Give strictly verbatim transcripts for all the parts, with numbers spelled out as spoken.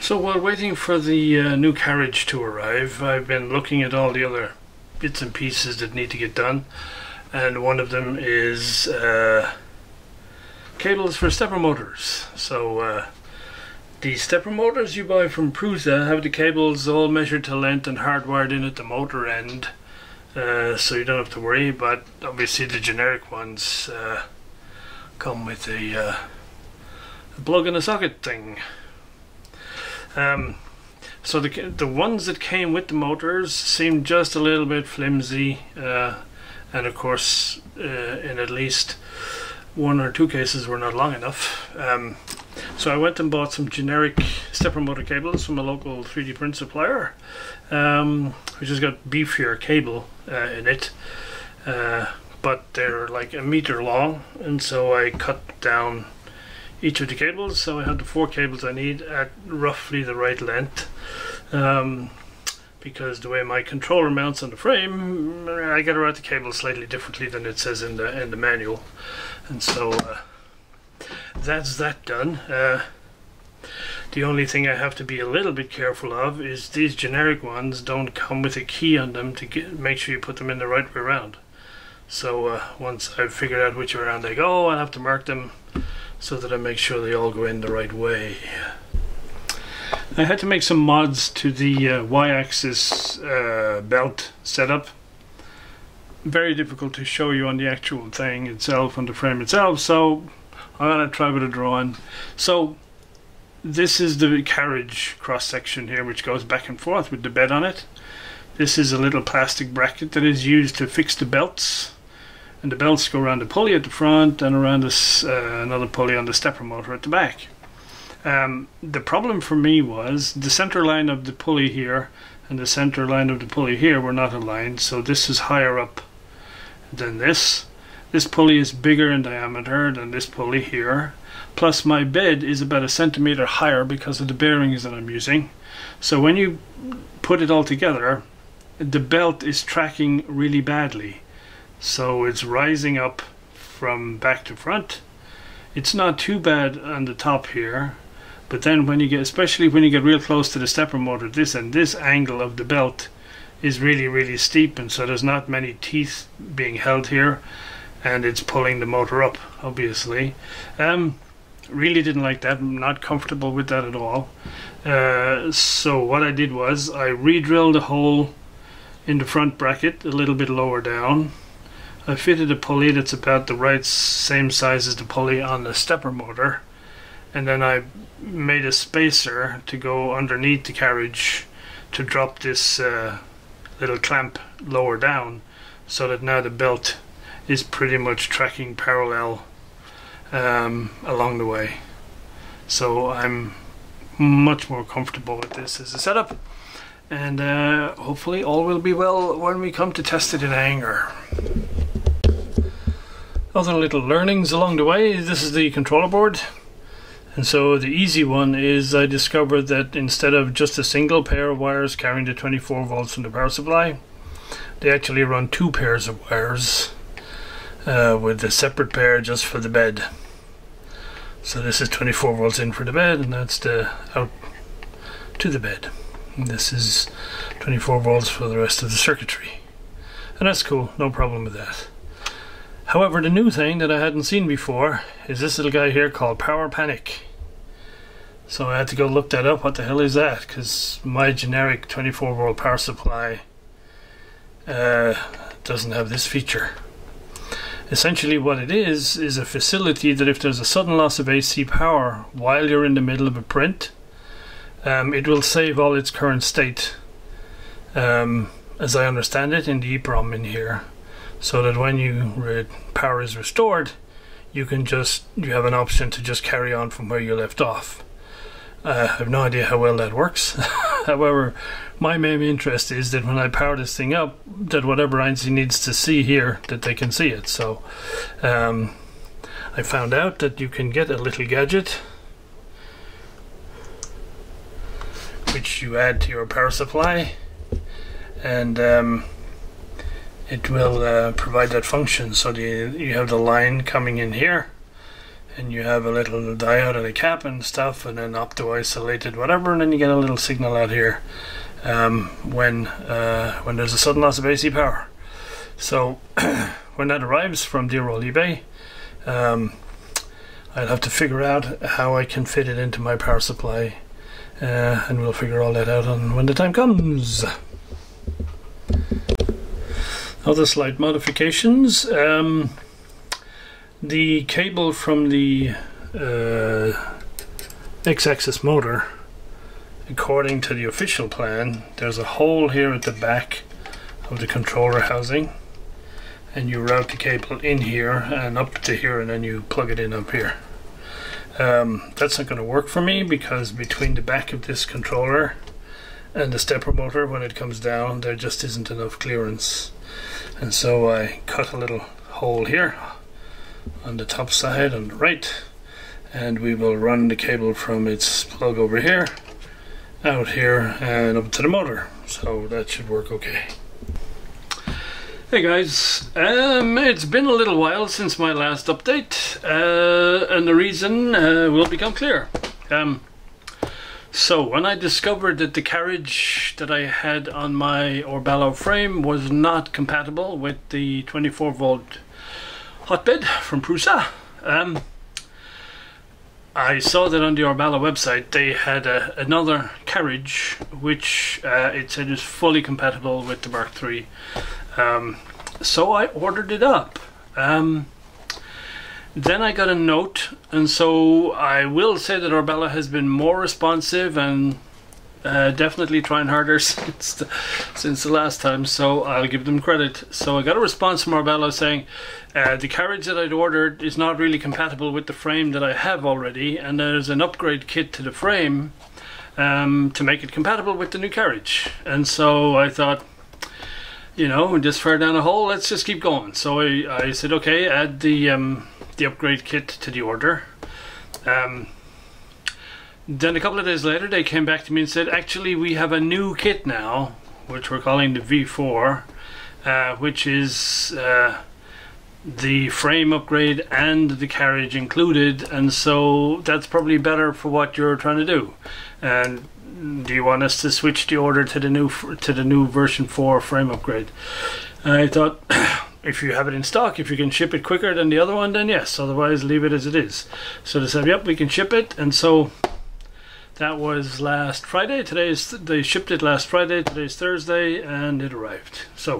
So while waiting for the uh, new carriage to arrive, I've been looking at all the other bits and pieces that need to get done, and one of them is uh, cables for stepper motors. So uh, the stepper motors you buy from Prusa have the cables all measured to length and hardwired in at the motor end, uh, so you don't have to worry. But obviously the generic ones uh, come with a, uh, a plug and a socket thing. Um, so the, the ones that came with the motors seemed just a little bit flimsy, uh, and of course uh, in at least one or two cases were not long enough. Um, so I went and bought some generic stepper motor cables from a local three D print supplier, um, which has got beefier cable uh, in it, uh, but they're like a meter long, and so I cut down each of the cables, so I had the four cables I need at roughly the right length, um, because the way my controller mounts on the frame, I gotta route the cables slightly differently than it says in the in the manual, and so uh, that's that done. Uh, the only thing I have to be a little bit careful of is these generic ones don't come with a key on them to get, make sure you put them in the right way around. So uh, once I've figured out which way around they go, I'll have to mark them so that I make sure they all go in the right way. I had to make some mods to the uh, y-axis uh, belt setup. Very difficult to show you on the actual thing itself, on the frame itself, so I'm gonna try with a drawing. So this is the carriage cross section here, which goes back and forth with the bed on it. This is a little plastic bracket that is used to fix the belts. And the belts go around the pulley at the front and around this, uh, another pulley on the stepper motor at the back. Um, the problem for me was the center line of the pulley here and the center line of the pulley here were not aligned, so this is higher up than this. This pulley is bigger in diameter than this pulley here. Plus my bed is about a centimeter higher because of the bearings that I'm using. So when you put it all together, the belt is tracking really badly. So it's rising up from back to front. It's not too bad on the top here, but then when you get, especially when you get real close to the stepper motor, this and this angle of the belt is really, really steep, and so there's not many teeth being held here, and it's pulling the motor up, obviously. Um, really didn't like that. I'm not comfortable with that at all. Uh, so what I did was I re-drilled a hole in the front bracket a little bit lower down. I fitted a pulley that's about the right same size as the pulley on the stepper motor, and then I made a spacer to go underneath the carriage to drop this uh, little clamp lower down, so that now the belt is pretty much tracking parallel um, along the way. So I'm much more comfortable with this as a setup, and uh, hopefully all will be well when we come to test it in anger. Other little learnings along the way. This is the controller board, and so the easy one is I discovered that instead of just a single pair of wires carrying the twenty-four volts from the power supply, they actually run two pairs of wires uh, with a separate pair just for the bed. So this is twenty-four volts in for the bed, and that's the out to the bed, and this is twenty-four volts for the rest of the circuitry, and that's cool, no problem with that. However, the new thing that I hadn't seen before is this little guy here called Power Panic. So I had to go look that up. What the hell is that? Because my generic twenty-four volt power supply uh, doesn't have this feature. Essentially what it is, is a facility that if there's a sudden loss of A C power while you're in the middle of a print, um, it will save all its current state, um, as I understand it, in the EEPROM in here. So that when you power is restored, you can just you have an option to just carry on from where you left off. Uh, I have no idea how well that works. However, my main interest is that when I power this thing up, that whatever Einstein needs to see here, that they can see it. So um, I found out that you can get a little gadget which you add to your power supply, and um, it will uh, provide that function. So the, you have the line coming in here, and you have a little diode and a cap and stuff, and then opto isolated whatever, and then you get a little signal out here um, when uh, when there's a sudden loss of A C power. So when that arrives from dear old eBay, um, I'll have to figure out how I can fit it into my power supply, uh, and we'll figure all that out on when the time comes. Other slight modifications. Um, the cable from the uh, X-axis motor, according to the official plan, there's a hole here at the back of the controller housing, and you route the cable in here and up to here, and then you plug it in up here. Um, that's not going to work for me, because between the back of this controller and the stepper motor, when it comes down, there just isn't enough clearance. And so I cut a little hole here on the top side on the right, and we will run the cable from its plug over here out here and up to the motor. So that should work okay. Hey guys, um, it's been a little while since my last update, uh, and the reason uh, will become clear. Um, So, when I discovered that the carriage that I had on my Orballo frame was not compatible with the twenty-four volt hotbed from Prusa, um, I saw that on the Orballo website they had a, another carriage which uh, it said is fully compatible with the Mark three. Um, so I ordered it up. Um, Then I got a note, and so I will say that Orballo has been more responsive and uh, definitely trying harder since the, since the last time, so I'll give them credit. So I got a response from Orballo saying uh, the carriage that I'd ordered is not really compatible with the frame that I have already, and there's an upgrade kit to the frame um, to make it compatible with the new carriage. And so I thought, you know, this far down a hole, let's just keep going. So I, I said, okay, add the... Um, the upgrade kit to the order. Um, then a couple of days later they came back to me and said, actually we have a new kit now, which we're calling the V four, uh, which is uh, the frame upgrade and the carriage included, and so that's probably better for what you're trying to do. And do you want us to switch the order to the new to the new version four frame upgrade? And I thought, if you have it in stock, if you can ship it quicker than the other one, then yes, otherwise leave it as it is. So they said, yep, we can ship it. And so that was last Friday. Today is th they shipped it last Friday, today's Thursday, and it arrived. So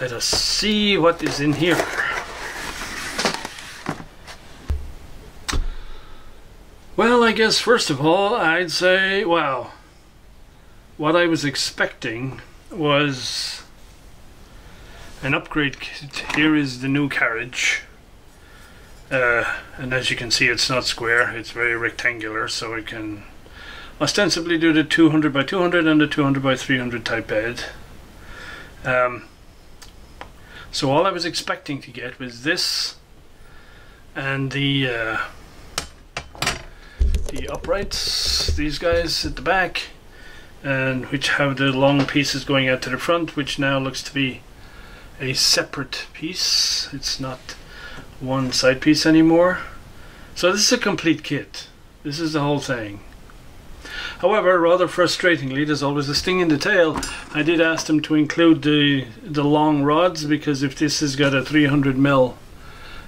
let us see what is in here. Well, I guess first of all I'd say, wow, what I was expecting was an upgrade kit. Here is the new carriage, uh, and as you can see, it's not square, it's very rectangular, so it can ostensibly do the two hundred by two hundred and the two hundred by three hundred type bed. Um, so all I was expecting to get was this and the uh, the uprights, these guys at the back, and which have the long pieces going out to the front, which now looks to be a separate piece. It's not one side piece anymore. So this is a complete kit. This is the whole thing. However, rather frustratingly, there's always a sting in the tail. I did ask them to include the the long rods, because if this has got a three hundred mil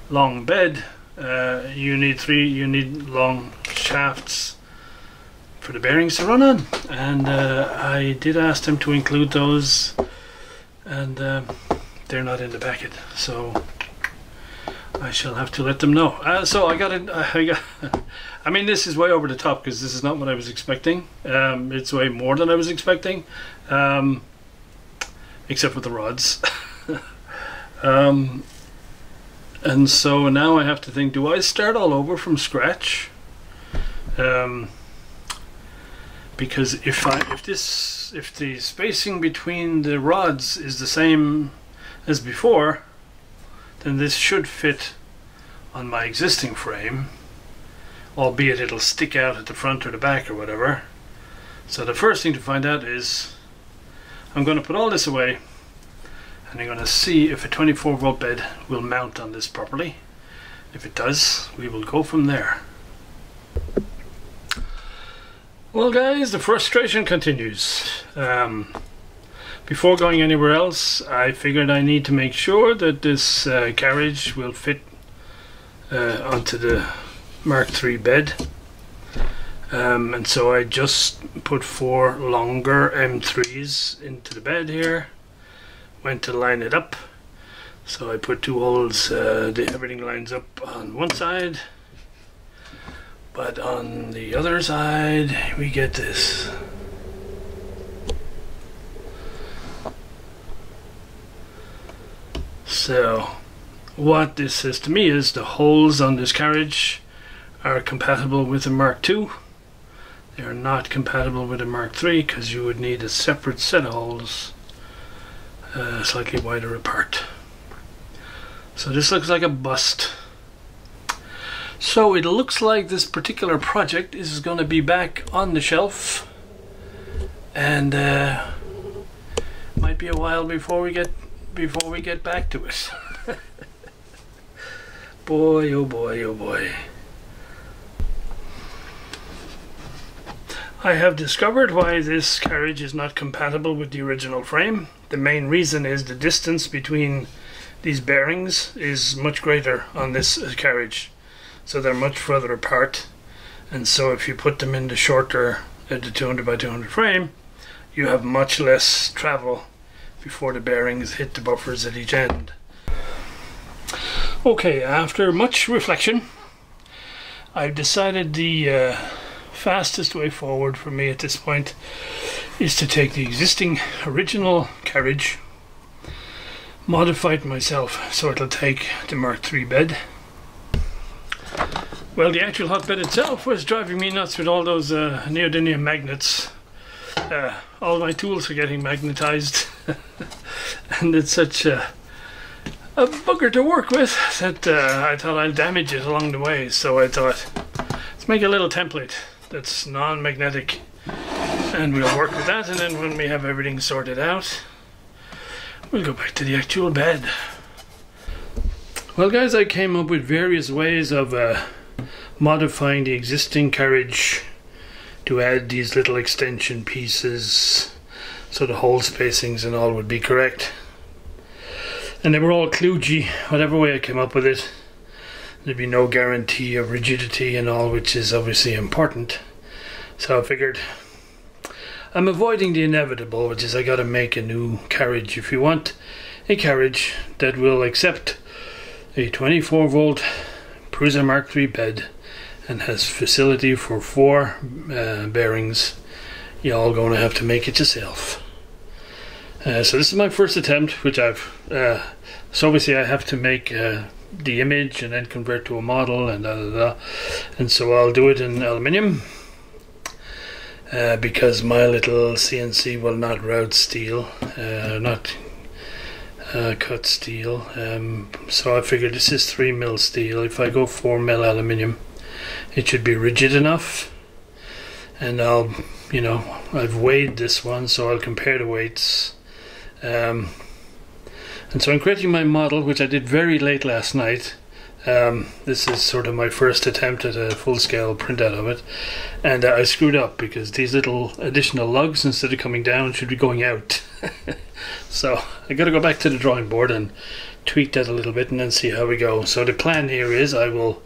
long bed, uh, you need three you need long shafts for the bearings to run on. And uh, I did ask them to include those, and uh, they're not in the packet, so I shall have to let them know. Uh, so I got it. I got. I mean, this is way over the top, because this is not what I was expecting. Um, it's way more than I was expecting, um, except for the rods. um, and so now I have to think: do I start all over from scratch? Um, because if I if this if the spacing between the rods is the same as before, then this should fit on my existing frame, albeit it'll stick out at the front or the back or whatever. So the first thing to find out is, I'm going to put all this away, and I'm going to see if a twenty-four volt bed will mount on this properly, if it does, we will go from there. Well guys, the frustration continues. Um, before going anywhere else, I figured I need to make sure that this uh, carriage will fit uh, onto the Mark three bed. Um, and so I just put four longer M threes into the bed here, went to line it up. So I put two holes, uh, the, everything lines up on one side, but on the other side we get this. So what this says to me is the holes on this carriage are compatible with the Mark two. They are not compatible with a Mark three because you would need a separate set of holes uh, slightly wider apart. So this looks like a bust. So it looks like this particular project is going to be back on the shelf, and uh, might be a while before we get before we get back to it. Boy, oh boy, oh boy. I have discovered why this carriage is not compatible with the original frame. The main reason is the distance between these bearings is much greater on this carriage, so they're much further apart, and so if you put them in the shorter uh, the two hundred by two hundred frame, you have much less travel before the bearings hit the buffers at each end. Okay, after much reflection, I've decided the uh, fastest way forward for me at this point is to take the existing original carriage, modify it myself so it'll take the Mark three bed. Well, the actual hotbed itself was driving me nuts with all those uh, neodymium magnets. Uh, all my tools are getting magnetized and it's such a, a bugger to work with that uh, I thought I'd damage it along the way, so I thought let's make a little template that's non-magnetic, and we'll work with that, and then when we have everything sorted out, we'll go back to the actual bed. Well guys, I came up with various ways of uh, modifying the existing carriage to add these little extension pieces so the hole spacings and all would be correct, and they were all kludgy whatever way I came up with it. There'd be no guarantee of rigidity and all, which is obviously important. So I figured I'm avoiding the inevitable, which is I gotta make a new carriage. If you want a carriage that will accept a twenty-four volt Prusa Mark three bed and has facility for four uh, bearings, you're all gonna have to make it yourself. Uh, so this is my first attempt, which I've uh, so obviously I have to make uh, the image and then convert to a model and da, da, da. And so I'll do it in aluminium uh, because my little C N C will not route steel, uh, not uh, cut steel. Um, so I figured this is three mil steel. If I go four mil aluminium, it should be rigid enough. And I'll, you know, I've weighed this one, so I'll compare the weights. Um, And so I'm creating my model, which I did very late last night. Um, this is sort of my first attempt at a full-scale printout of it. And uh, I screwed up because these little additional lugs, instead of coming down, should be going out. So I got to go back to the drawing board and tweak that a little bit and then see how we go. So the plan here is I will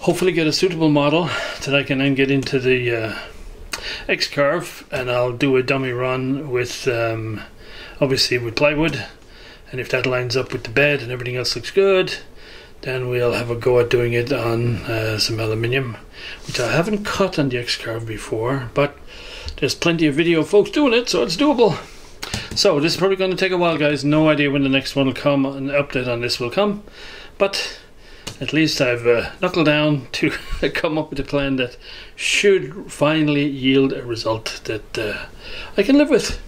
hopefully get a suitable model that I can then get into the uh, X-Carve, and I'll do a dummy run with, um, obviously, with plywood. And if that lines up with the bed and everything else looks good, then we'll have a go at doing it on uh, some aluminium, which I haven't cut on the X-Carve before, but there's plenty of video of folks doing it, so it's doable. So this is probably going to take a while, guys. No idea when the next one will come, an update on this will come, but at least I've uh, knuckled down to come up with a plan that should finally yield a result that uh, I can live with.